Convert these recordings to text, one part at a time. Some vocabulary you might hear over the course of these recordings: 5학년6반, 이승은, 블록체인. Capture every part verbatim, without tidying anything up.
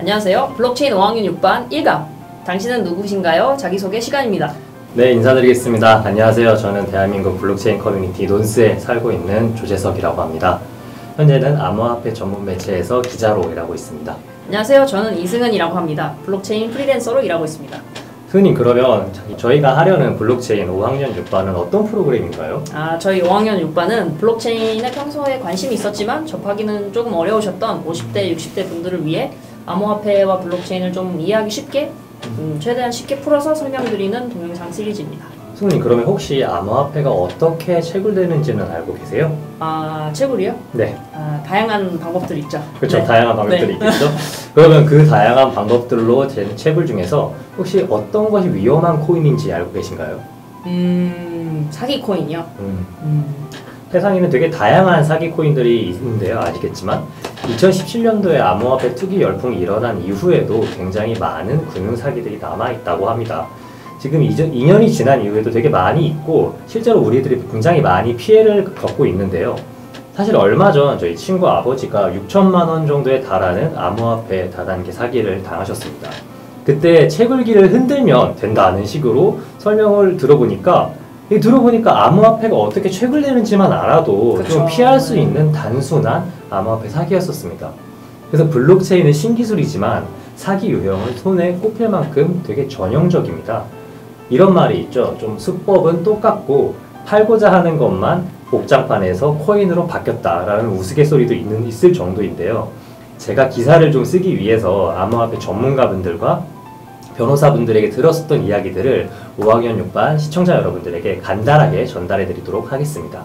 안녕하세요. 블록체인 오학년 육반 일강. 당신은 누구신가요? 자기소개 시간입니다. 네, 인사드리겠습니다. 안녕하세요. 저는 대한민국 블록체인 커뮤니티 논스에 살고 있는 조재석이라고 합니다. 현재는 암호화폐 전문 매체에서 기자로 일하고 있습니다. 안녕하세요. 저는 이승은이라고 합니다. 블록체인 프리랜서로 일하고 있습니다. 승은님, 그러면 저희가 하려는 블록체인 오학년 육반은 어떤 프로그램인가요? 아, 저희 오학년 육반은 블록체인에 평소에 관심이 있었지만 접하기는 조금 어려우셨던 오십대, 육십대 분들을 위해 암호화폐와 블록체인을 좀 이해하기 쉽게, 음, 최대한 쉽게 풀어서 설명드리는 동영상 시리즈입니다. 승은님, 그러면 혹시 암호화폐가 어떻게 채굴되는지는 알고 계세요? 아, 채굴이요? 네. 아, 다양한 방법들이 있죠. 그렇죠. 네. 다양한 방법들이 네. 있겠죠. 그러면 그 다양한 방법들로 된 채굴 중에서 혹시 어떤 것이 위험한 코인인지 알고 계신가요? 음... 사기 코인이요? 음. 음. 세상에는 되게 다양한 사기 코인들이 있는데요. 아시겠지만 이천십칠년도에 암호화폐 투기 열풍이 일어난 이후에도 굉장히 많은 금융 사기들이 남아있다고 합니다. 지금 이년이 지난 이후에도 되게 많이 있고 실제로 우리들이 굉장히 많이 피해를 겪고 있는데요. 사실 얼마 전 저희 친구 아버지가 육천만 원 정도에 달하는 암호화폐 다단계 사기를 당하셨습니다. 그때 채굴기를 흔들면 된다는 식으로 설명을 들어보니까 들어보니까 암호화폐가 어떻게 채굴되는지만 알아도 그쵸. 좀 피할 수 있는 단순한 암호화폐 사기였었습니다. 그래서 블록체인은 신기술이지만 사기 유형은 손에 꼽힐 만큼 되게 전형적입니다. 이런 말이 있죠. 좀 수법은 똑같고 팔고자 하는 것만 복장판에서 코인으로 바뀌었다라는 우스갯소리도 있는, 있을 정도인데요. 제가 기사를 좀 쓰기 위해서 암호화폐 전문가분들과 변호사분들에게 들었었던 이야기들을 오학년 육반 시청자 여러분들에게 간단하게 전달해 드리도록 하겠습니다.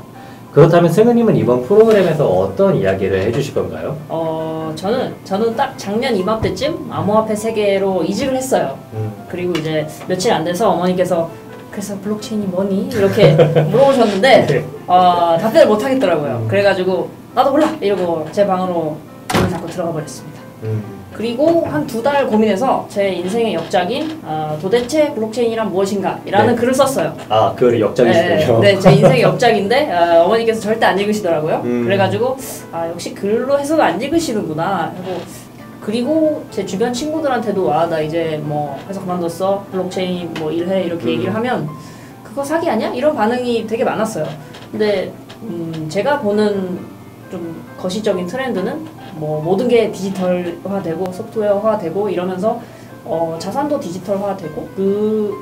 그렇다면 승은님은 이번 프로그램에서 어떤 이야기를 해주실 건가요? 어, 저는 저는 딱 작년 이맘때쯤 암호화폐 세계로 이직을 했어요. 음. 그리고 이제 며칠 안 돼서 어머니께서 그래서 블록체인이 뭐니? 이렇게 물어보셨는데 네. 어, 답변을 못 하겠더라고요. 음. 그래가지고 나도 몰라! 이러고 제 방으로 문을 닫고 들어가 버렸습니다. 음. 그리고 한 두 달 고민해서 제 인생의 역작인 어, 도대체 블록체인이란 무엇인가? 라는 네. 글을 썼어요. 아, 글이 역작이시군요. 네, 네, 제 인생의 역작인데 어, 어머니께서 절대 안 읽으시더라고요. 음. 그래가지고 아, 역시 글로 해서도 안 읽으시는구나 하고 그리고 제 주변 친구들한테도 아, 나 이제 뭐 회사 그만뒀어, 블록체인 뭐 일해 이렇게 음. 얘기를 하면 그거 사기 아니야? 이런 반응이 되게 많았어요. 근데 음, 제가 보는 좀 거시적인 트렌드는 뭐 모든 게 디지털화되고 소프트웨어화되고 이러면서 어, 자산도 디지털화되고 그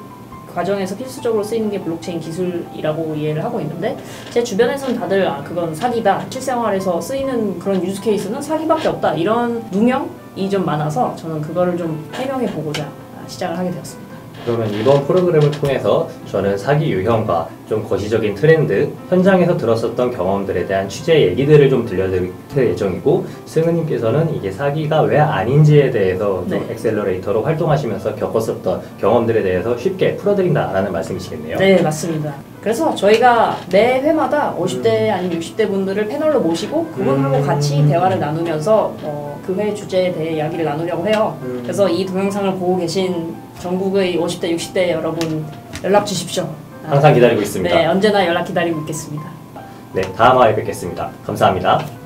과정에서 필수적으로 쓰이는 게 블록체인 기술이라고 이해를 하고 있는데 제 주변에서는 다들 아, 그건 사기다, 실생활에서 쓰이는 그런 유즈케이스는 사기밖에 없다 이런 누명이 좀 많아서 저는 그거를 좀 해명해 보고자 시작을 하게 되었습니다. 그러면 이번 프로그램을 통해서 저는 사기 유형과 좀 거시적인 트렌드, 현장에서 들었었던 경험들에 대한 취재 얘기들을 좀 들려드릴 예정이고 승은님께서는 이게 사기가 왜 아닌지에 대해서 네. 좀 엑셀러레이터로 활동하시면서 겪었었던 경험들에 대해서 쉽게 풀어드린다라는 말씀이시겠네요. 네, 맞습니다. 그래서 저희가 매 회마다 오십대 음. 아니면 육십대 분들을 패널로 모시고 그분하고 음. 같이 대화를 나누면서 어, 그 회 주제에 대해 이야기를 나누려고 해요. 음. 그래서 이 동영상을 보고 계신 전국의 오십대, 육십대 여러분 연락 주십시오. 항상 기다리고 있습니다. 네, 언제나 연락 기다리고 있겠습니다. 네, 다음 화에 뵙겠습니다. 감사합니다.